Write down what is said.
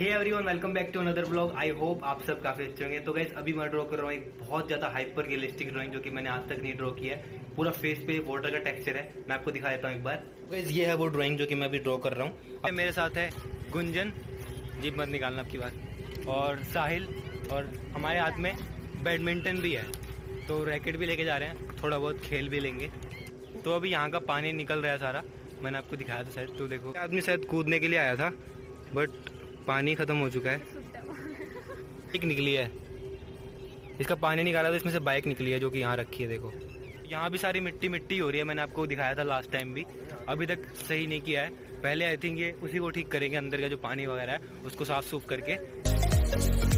Hey everyone, welcome back to another blog. I hope आप सब काफ़ी अच्छे होंगे। तो गाइस अभी मैं ड्रॉ कर रहा हूँ एक बहुत ज़्यादा हाइपर रियलिस्टिक ड्राइंग जो कि मैंने आज तक नहीं ड्रॉ किया है। पूरा फेस पे वाटर का टेक्सचर है, मैं आपको दिखा देता हूँ एक बार। गाइस ये है वो ड्राइंग जो कि मैं अभी ड्रॉ कर रहा हूँ। मेरे साथ है गुंजन, जीप मत निकालना आपकी बात, और साहिल, और हमारे हाथ में बैडमिंटन भी है तो रैकेट भी लेके जा रहे हैं, थोड़ा बहुत खेल भी लेंगे। तो अभी यहाँ का पानी निकल रहा है सारा, मैंने आपको दिखाया था शायद। तो देखो आदमी शायद कूदने के लिए आया था बट पानी ख़त्म हो चुका है। बाइक निकली है, इसका पानी निकाला तो इसमें से बाइक निकली है जो कि यहाँ रखी है। देखो यहाँ भी सारी मिट्टी मिट्टी हो रही है, मैंने आपको दिखाया था लास्ट टाइम भी। अभी तक सही नहीं किया है, पहले आई थिंक ये उसी को ठीक करेंगे, अंदर का जो पानी वगैरह है उसको साफ सूफ करके।